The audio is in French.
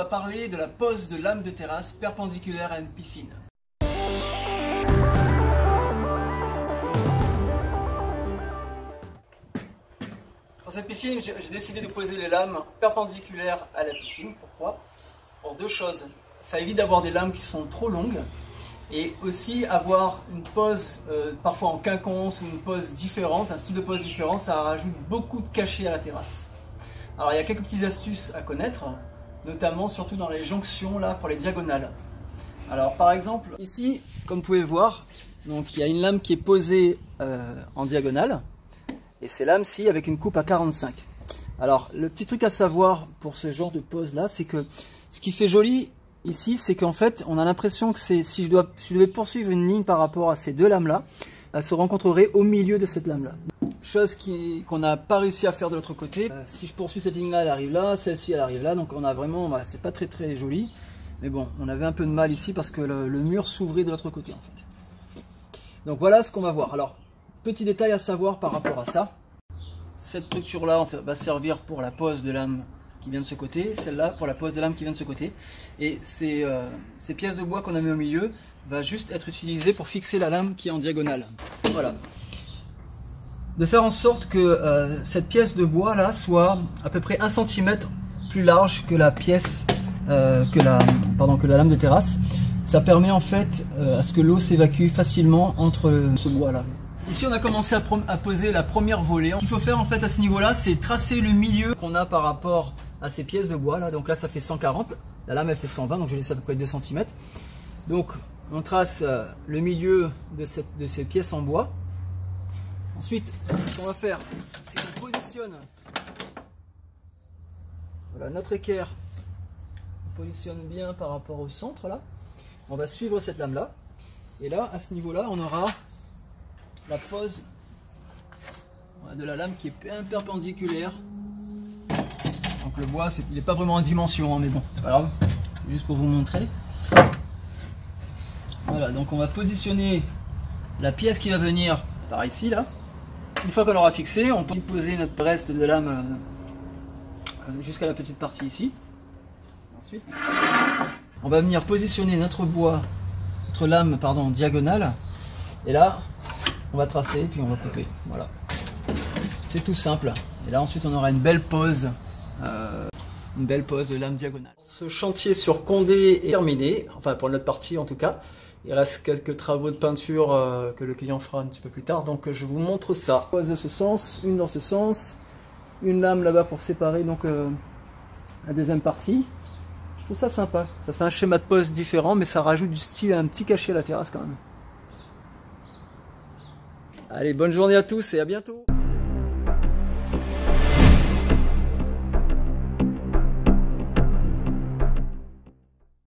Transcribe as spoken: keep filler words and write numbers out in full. On va parler de la pose de lames de terrasse perpendiculaires à une piscine. Dans cette piscine, j'ai décidé de poser les lames perpendiculaires à la piscine. Pourquoi? Pour deux choses. Ça évite d'avoir des lames qui sont trop longues et aussi avoir une pose euh, parfois en quinconce ou une pose différente, un style de pose différent, ça rajoute beaucoup de cachet à la terrasse. Alors il y a quelques petites astuces à connaître, notamment surtout dans les jonctions là pour les diagonales. Alors par exemple ici, comme vous pouvez voir, donc il y a une lame qui est posée euh, en diagonale et ces lames-ci avec une coupe à quarante-cinq. Alors le petit truc à savoir pour ce genre de pose là, c'est que ce qui fait joli ici, c'est qu'en fait on a l'impression que c'est si je dois si je devais poursuivre une ligne par rapport à ces deux lames là, elles se rencontreraient au milieu de cette lame là. Chose qu'on n'a pas réussi à faire de l'autre côté. Euh, si je poursuis cette ligne là, elle arrive là, celle-ci elle arrive là, donc on a vraiment, bah, c'est pas très très joli, mais bon, on avait un peu de mal ici parce que le, le mur s'ouvrait de l'autre côté en fait. Donc voilà ce qu'on va voir. Alors, petit détail à savoir par rapport à ça, cette structure là en fait, va servir pour la pose de lame qui vient de ce côté, celle-là pour la pose de lame qui vient de ce côté, et ces, euh, ces pièces de bois qu'on a mis au milieu va juste être utilisée pour fixer la lame qui est en diagonale. Voilà. De faire en sorte que euh, cette pièce de bois là soit à peu près un centimètre plus large que la pièce, euh, que, la, pardon, que la lame de terrasse. Ça permet en fait euh, à ce que l'eau s'évacue facilement entre ce bois là. Ici on a commencé à, à poser la première volée. Ce qu'il faut faire en fait à ce niveau là, c'est tracer le milieu qu'on a par rapport à ces pièces de bois là. Donc là ça fait cent quarante, la lame elle fait cent vingt, donc je laisse à peu près deux centimètres. Donc on trace euh, le milieu de, cette, de ces pièces en bois. Ensuite, ce qu'on va faire, c'est qu'on positionne voilà, notre équerre, on positionne bien par rapport au centre là. On va suivre cette lame là, et là, à ce niveau là, on aura la pose de la lame qui est perpendiculaire. Donc le bois, est, il n'est pas vraiment en dimension, hein, mais bon, c'est pas grave, c'est juste pour vous montrer. Voilà, donc on va positionner la pièce qui va venir par ici là. Une fois qu'on l'aura fixé, on peut poser notre reste de lame jusqu'à la petite partie ici. Ensuite, on va venir positionner notre bois, notre lame pardon, en diagonale. Et là, on va tracer et puis on va couper. Voilà. C'est tout simple. Et là ensuite, on aura une belle pose, euh, une belle pose de lame diagonale. Ce chantier sur Condé est terminé, enfin pour notre partie en tout cas. Il reste quelques travaux de peinture euh, que le client fera un petit peu plus tard, donc euh, je vous montre ça. Une pose de ce sens, une dans ce sens, une lame là-bas pour séparer donc euh, la deuxième partie. Je trouve ça sympa. Ça fait un schéma de pose différent, mais ça rajoute du style à un petit cachet à la terrasse quand même. Allez, bonne journée à tous et à bientôt.